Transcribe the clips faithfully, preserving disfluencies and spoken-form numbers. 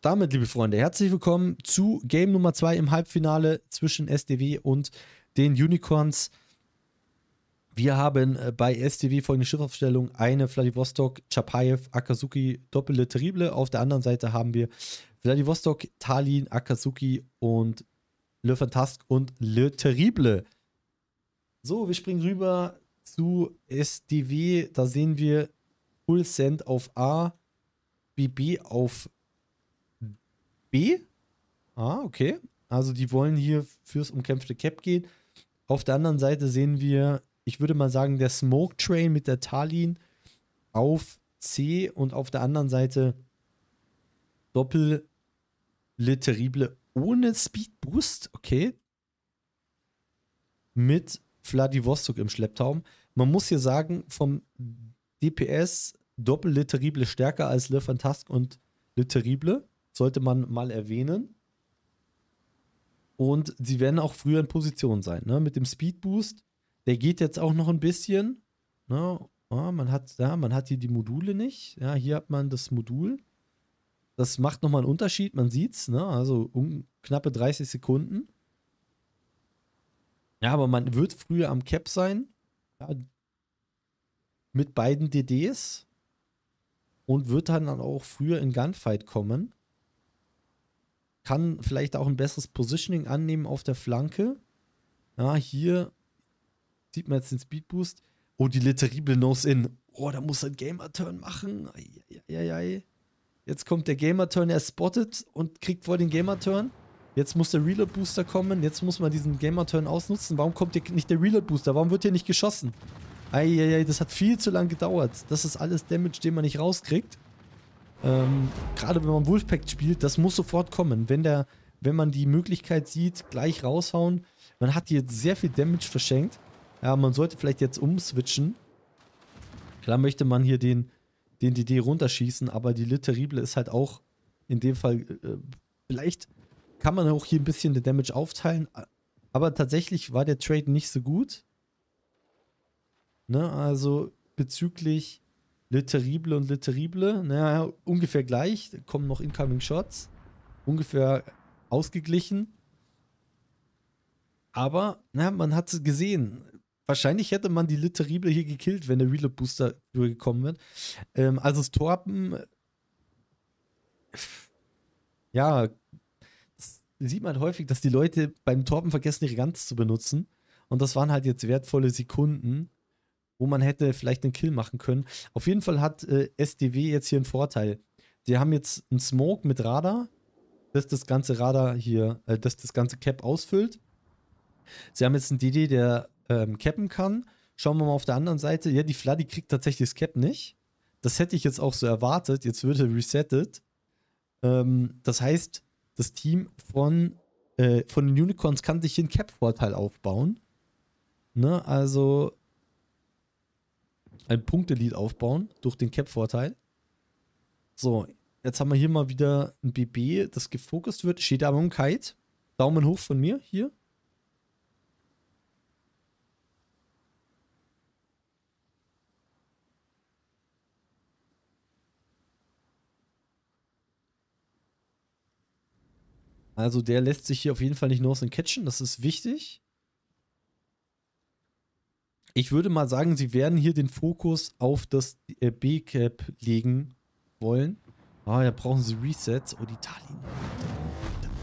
damit, liebe Freunde, herzlich willkommen zu Game Nummer zwei im Halbfinale zwischen S D W und den Unicorns. Wir haben bei S D W folgende Schiffaufstellung: eine Vladivostok, Chapayev, Akizuki, Doppel Le Terrible. Auf der anderen Seite haben wir Vladivostok, Tallinn, Akizuki und Le Fantasque und Le Terrible. So, wir springen rüber zu S D W. Da sehen wir Full Send auf A, B B auf B. Ah, okay. Also die wollen hier fürs umkämpfte Cap gehen. Auf der anderen Seite sehen wir, ich würde mal sagen, der Smoke Train mit der Tallinn auf C und auf der anderen Seite Doppel Le Terrible ohne Speed Boost, okay, mit Vladivostok im Schlepptaum. Man muss hier sagen, vom D P S Doppel Le Terrible stärker als Le Fantasque und Le Terrible, sollte man mal erwähnen. Und sie werden auch früher in Position sein, ne? Mit dem Speed Boost. Der geht jetzt auch noch ein bisschen. Ne? Oh, man hat, ja, man hat hier die Module nicht. Ja, hier hat man das Modul. Das macht nochmal einen Unterschied, man sieht es. Ne? Also um knappe dreißig Sekunden. Ja, aber man wird früher am Cap sein. Ja, mit beiden D Ds. Und wird dann auch früher in Gunfight kommen. Kann vielleicht auch ein besseres Positioning annehmen auf der Flanke. Ja, hier sieht man jetzt den Speedboost. Oh, die Le Terrible knows in. Oh, da muss er einen Gamer-Turn machen. Eieiei. Jetzt kommt der Gamer-Turn, er spottet und kriegt voll den Gamer-Turn. Jetzt muss der Reload-Booster kommen. Jetzt muss man diesen Gamer-Turn ausnutzen. Warum kommt hier nicht der Reload-Booster? Warum wird hier nicht geschossen? Eieiei, das hat viel zu lange gedauert. Das ist alles Damage, den man nicht rauskriegt. Ähm, gerade wenn man Wolfpack spielt, das muss sofort kommen. Wenn, der, wenn man die Möglichkeit sieht, gleich raushauen. Man hat hier sehr viel Damage verschenkt. Ja, man sollte vielleicht jetzt umswitchen. Klar möchte man hier den, den D D runterschießen, aber die Le Terrible ist halt auch in dem Fall, äh, vielleicht kann man auch hier ein bisschen den Damage aufteilen, aber tatsächlich war der Trade nicht so gut. Ne, also bezüglich Le Terrible und Le Terrible, naja, ungefähr gleich, da kommen noch Incoming Shots, ungefähr ausgeglichen. Aber, na, man hat es gesehen. Wahrscheinlich hätte man die Le Terrible hier gekillt, wenn der Reload Booster durchgekommen wird. Ähm, also das Torpen, ja, das sieht man häufig, dass die Leute beim Torpen vergessen, ihre Guns zu benutzen. Und das waren halt jetzt wertvolle Sekunden, wo man hätte vielleicht einen Kill machen können. Auf jeden Fall hat äh, S D W jetzt hier einen Vorteil. Die haben jetzt einen Smoke mit Radar, dass das ganze Radar hier, äh, dass das ganze Cap ausfüllt. Sie haben jetzt einen D D, der ähm, cappen kann. Schauen wir mal auf der anderen Seite. Ja, die Floody kriegt tatsächlich das Cap nicht. Das hätte ich jetzt auch so erwartet. Jetzt wird er resettet. Ähm, das heißt, das Team von, äh, von den Unicorns kann sich hier einen Cap-Vorteil aufbauen. Ne? Also ein Punktelied aufbauen durch den Cap-Vorteil. So, jetzt haben wir hier mal wieder ein B B, das gefokust wird. Steht aber im Kite. Daumen hoch von mir hier. Also der lässt sich hier auf jeden Fall nicht nur aus dem Catchen, das ist wichtig. Ich würde mal sagen, sie werden hier den Fokus auf das B-Cap legen wollen. Ah, da brauchen sie Resets. Oh, die Tallinn.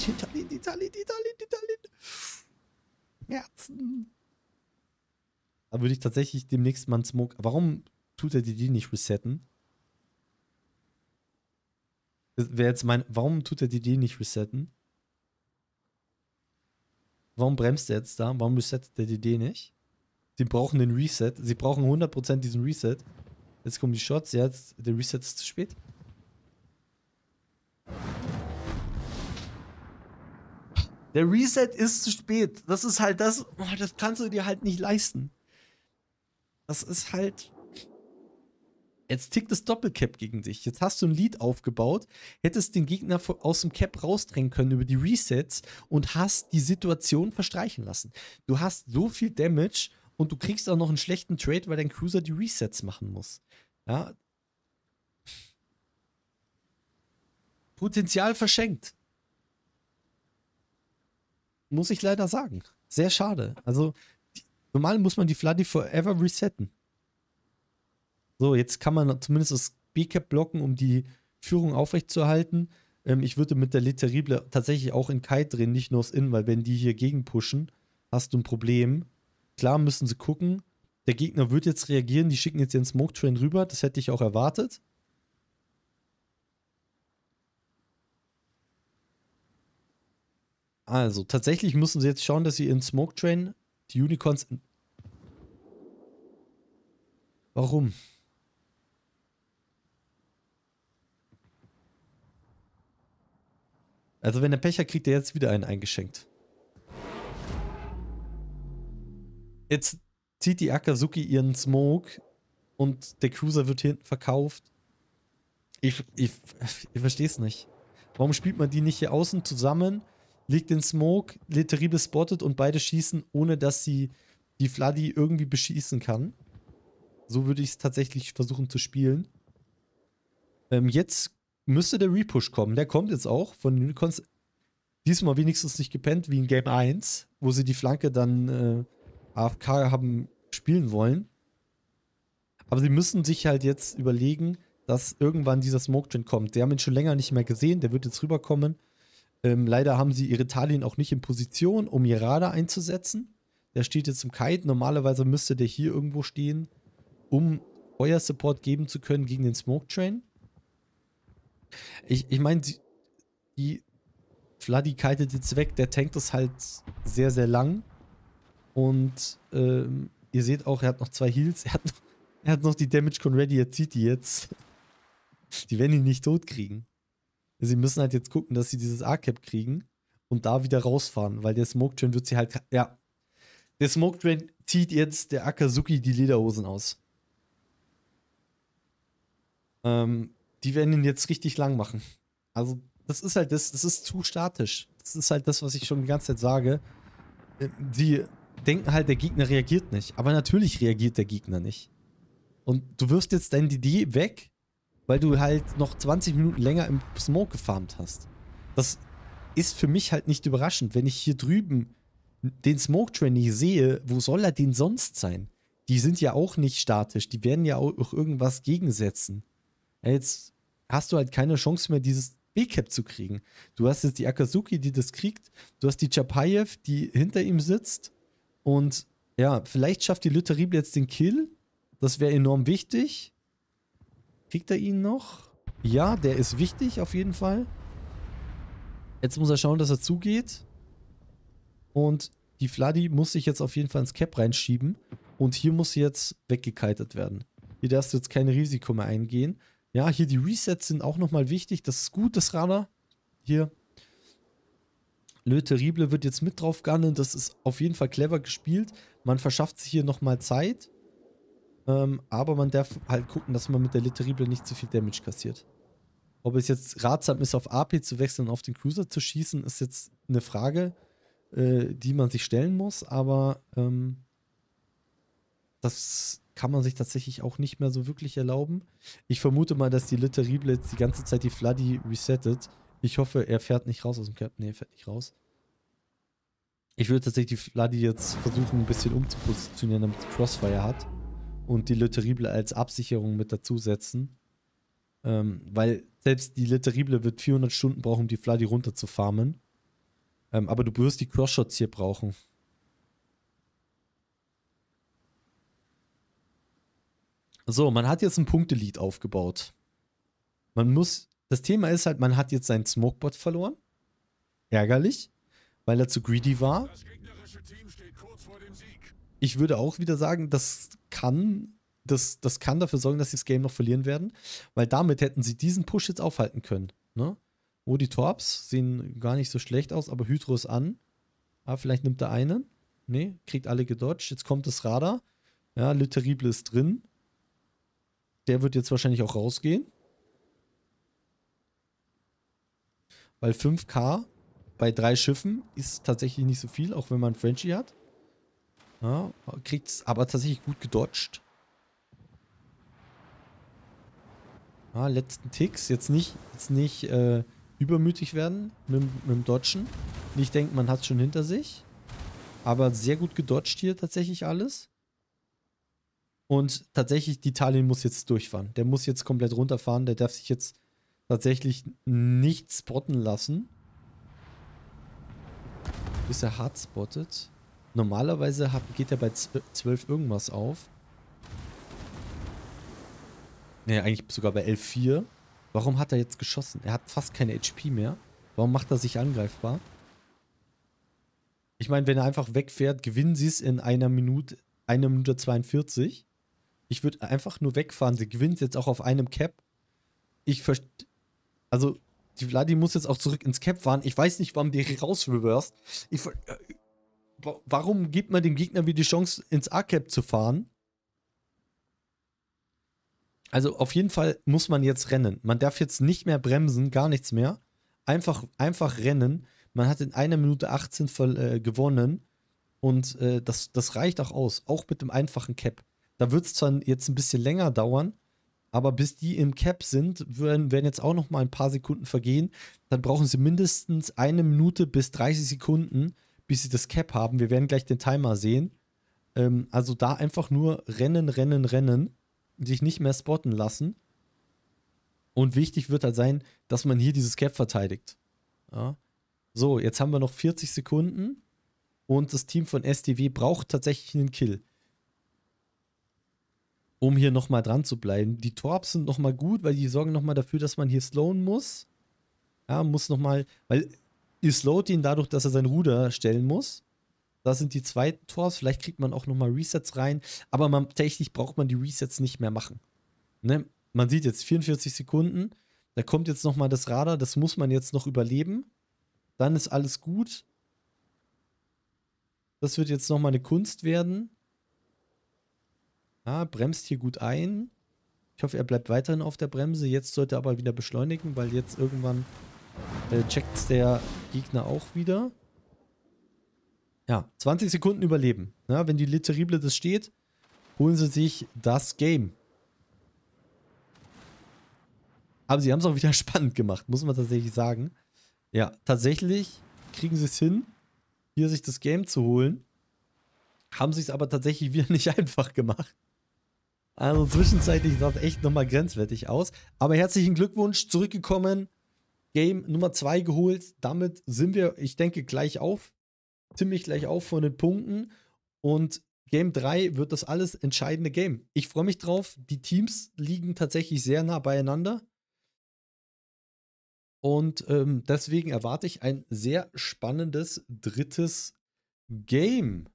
Die Tallinn, die Tallinn, die Tallinn, die Tallinn. Herzen. Da würde ich tatsächlich demnächst mal einen Smoke... Warum tut er die, die nicht resetten? Das wäre jetzt mein... Warum tut er die, die nicht resetten? Warum bremst er jetzt da? Warum resettet der D D nicht? Sie brauchen den Reset. Sie brauchen hundert Prozent diesen Reset. Jetzt kommen die Shots. Ja, jetzt, der Reset ist zu spät. Der Reset ist zu spät. Das ist halt das... Oh, das kannst du dir halt nicht leisten. Das ist halt... Jetzt tickt das Doppelcap gegen dich. Jetzt hast du ein Lead aufgebaut, hättest den Gegner aus dem Cap rausdrängen können über die Resets und hast die Situation verstreichen lassen. Du hast so viel Damage und du kriegst auch noch einen schlechten Trade, weil dein Cruiser die Resets machen muss. Ja. Potenzial verschenkt. Muss ich leider sagen. Sehr schade. Also, normal muss man die Floody forever resetten. So, jetzt kann man zumindest das B-Cap blocken, um die Führung aufrechtzuerhalten. Ähm, ich würde mit der Le Terrible tatsächlich auch in Kite drehen, nicht nur aus Innen, weil wenn die hier gegenpushen, hast du ein Problem. Klar müssen sie gucken. Der Gegner wird jetzt reagieren. Die schicken jetzt den Smoke Train rüber. Das hätte ich auch erwartet. Also, tatsächlich müssen sie jetzt schauen, dass sie ihren Smoke Train, die Unicorns... Warum? Also, wenn der Pecher kriegt, der jetzt wieder einen eingeschenkt. Jetzt zieht die Akizuki ihren Smoke und der Cruiser wird hinten verkauft. Ich, ich, ich verstehe es nicht. Warum spielt man die nicht hier außen zusammen? Legt den Smoke, Le Terrible spottet und beide schießen, ohne dass sie die Floody irgendwie beschießen kann. So würde ich es tatsächlich versuchen zu spielen. Ähm, jetzt müsste der Repush kommen. Der kommt jetzt auch von Unicorns. Diesmal wenigstens nicht gepennt wie in Game eins, wo sie die Flanke dann äh, A F K haben spielen wollen. Aber sie müssen sich halt jetzt überlegen, dass irgendwann dieser Smoke Train kommt. Sie haben ihn schon länger nicht mehr gesehen. Der wird jetzt rüberkommen. Ähm, leider haben sie ihre Tallinn auch nicht in Position, um ihr Radar einzusetzen. Der steht jetzt im Kite. Normalerweise müsste der hier irgendwo stehen, um Feuer-Support geben zu können gegen den Smoke Train. Ich, ich meine, die Floody kitet jetzt weg. Der tankt ist halt sehr, sehr lang. Und ähm, ihr seht auch, er hat noch zwei Heals. Er hat noch, er hat noch die Damage Con ready. Er zieht die jetzt. Die werden ihn nicht tot kriegen. Sie müssen halt jetzt gucken, dass sie dieses A-Cap kriegen und da wieder rausfahren, weil der Smoke Train wird sie halt... Ja, der Smoke Train zieht jetzt der Akizuki die Lederhosen aus. Ähm, die werden ihn jetzt richtig lang machen. Also, das ist halt das, das ist zu statisch. Das ist halt das, was ich schon die ganze Zeit sage. Die denken halt, der Gegner reagiert nicht. Aber natürlich reagiert der Gegner nicht. Und du wirfst jetzt deine Idee weg, weil du halt noch zwanzig Minuten länger im Smoke gefarmt hast. Das ist für mich halt nicht überraschend. Wenn ich hier drüben den Smoke Train nicht sehe, wo soll er denn sonst sein? Die sind ja auch nicht statisch. Die werden ja auch irgendwas gegensetzen. Jetzt hast du halt keine Chance mehr, dieses B-Cap zu kriegen. Du hast jetzt die Akizuki, die das kriegt. Du hast die Chapayev, die hinter ihm sitzt. Und ja, vielleicht schafft die Le Terrible jetzt den Kill. Das wäre enorm wichtig. Kriegt er ihn noch? Ja, der ist wichtig auf jeden Fall. Jetzt muss er schauen, dass er zugeht. Und die Floody muss sich jetzt auf jeden Fall ins Cap reinschieben. Und hier muss sie jetzt weggekitet werden. Hier darfst du jetzt kein Risiko mehr eingehen. Ja, hier die Resets sind auch nochmal wichtig. Das ist gut, das Radar. Hier. Le Terrible wird jetzt mit drauf gunnen. Das ist auf jeden Fall clever gespielt. Man verschafft sich hier nochmal Zeit. Aber man darf halt gucken, dass man mit der Le Terrible nicht zu viel Damage kassiert. Ob es jetzt ratsam ist, auf A P zu wechseln und auf den Cruiser zu schießen, ist jetzt eine Frage, äh, die man sich stellen muss. Aber ähm, das kann man sich tatsächlich auch nicht mehr so wirklich erlauben. Ich vermute mal, dass die Le Terrible jetzt die ganze Zeit die Floody resettet. Ich hoffe, er fährt nicht raus aus dem Cap. Ne, er fährt nicht raus. Ich würde tatsächlich die Floody jetzt versuchen, ein bisschen umzupositionieren, damit sie Crossfire hat. Und die Le Terrible als Absicherung mit dazusetzen. Ähm, weil selbst die Le Terrible wird vierhundert Stunden brauchen, um die Floody runter zu farmen. Ähm, aber du wirst die Crossshots hier brauchen. So, man hat jetzt ein Punktelead aufgebaut. Man muss, das Thema ist halt, man hat jetzt seinen Smokebot verloren. Ärgerlich, weil er zu greedy war. Das gegnerische Team steht kurz vor dem Sieg. Ich würde auch wieder sagen, das kann, das, das kann dafür sorgen, dass sie das Game noch verlieren werden, weil damit hätten sie diesen Push jetzt aufhalten können. Ne? Oh, die Torps sehen gar nicht so schlecht aus, aber Hydro ist an. Ah, vielleicht nimmt er einen. Ne, kriegt alle gedodged. Jetzt kommt das Radar. Ja, Le Terrible ist drin. Der wird jetzt wahrscheinlich auch rausgehen. Weil fünf K bei drei Schiffen ist tatsächlich nicht so viel, auch wenn man Frenchie hat. Ja, kriegt es aber tatsächlich gut gedodged. Ja, letzten Ticks. Jetzt nicht, jetzt nicht äh, übermütig werden mit, mit dem Dodgen. Nicht denken, man hat es schon hinter sich. Aber sehr gut gedodged hier tatsächlich alles. Und tatsächlich, die Tallinn muss jetzt durchfahren. Der muss jetzt komplett runterfahren. Der darf sich jetzt tatsächlich nicht spotten lassen. Bis er hart spottet. Normalerweise geht er bei zwölf irgendwas auf. Ne, eigentlich sogar bei elf Komma vier. Warum hat er jetzt geschossen? Er hat fast keine H P mehr. Warum macht er sich angreifbar? Ich meine, wenn er einfach wegfährt, gewinnen sie es in einer Minute, einer Minute zweiundvierzig. Ich würde einfach nur wegfahren. Sie gewinnt jetzt auch auf einem Cap. Ich verstehe. Also, die Vladi muss jetzt auch zurück ins Cap fahren. Ich weiß nicht, warum die rausreverst. Ich ver Warum gibt man dem Gegner wieder die Chance, ins A-Cap zu fahren? Also auf jeden Fall muss man jetzt rennen. Man darf jetzt nicht mehr bremsen, gar nichts mehr. Einfach, einfach rennen. Man hat in einer Minute achtzehn voll, äh, gewonnen. Und äh, das, das reicht auch aus. Auch mit dem einfachen Cap. Da wird es zwar jetzt ein bisschen länger dauern, aber bis die im Cap sind, werden, werden jetzt auch noch mal ein paar Sekunden vergehen. Dann brauchen sie mindestens eine Minute bis dreißig Sekunden, bis sie das Cap haben. Wir werden gleich den Timer sehen. Ähm, also da einfach nur rennen, rennen, rennen. Sich nicht mehr spotten lassen. Und wichtig wird halt sein, dass man hier dieses Cap verteidigt. Ja. So, jetzt haben wir noch vierzig Sekunden. Und das Team von S D W braucht tatsächlich einen Kill. Um hier nochmal dran zu bleiben. Die Torps sind nochmal gut, weil die sorgen nochmal dafür, dass man hier slowen muss. Ja, muss nochmal, weil ihr slowt ihn dadurch, dass er sein Ruder stellen muss. Da sind die zweiten Tors. Vielleicht kriegt man auch nochmal Resets rein. Aber man, technisch braucht man die Resets nicht mehr machen. Ne? Man sieht jetzt vierundvierzig Sekunden. Da kommt jetzt nochmal das Radar. Das muss man jetzt noch überleben. Dann ist alles gut. Das wird jetzt nochmal eine Kunst werden. Ah, bremst hier gut ein. Ich hoffe, er bleibt weiterhin auf der Bremse. Jetzt sollte er aber wieder beschleunigen, weil jetzt irgendwann äh, checkt der Gegner auch wieder. Ja, zwanzig Sekunden überleben. Ja, wenn die Le Terrible das steht, holen sie sich das Game. Aber sie haben es auch wieder spannend gemacht, muss man tatsächlich sagen. Ja, tatsächlich kriegen sie es hin, hier sich das Game zu holen. Haben sich es aber tatsächlich wieder nicht einfach gemacht. Also zwischenzeitlich sah es echt nochmal grenzwertig aus. Aber herzlichen Glückwunsch, zurückgekommen. Game Nummer zwei geholt. Damit sind wir, ich denke, gleich auf. ziemlich gleich auf von den Punkten und Game drei wird das alles entscheidende Game. Ich freue mich drauf, die Teams liegen tatsächlich sehr nah beieinander und ähm, deswegen erwarte ich ein sehr spannendes drittes Game.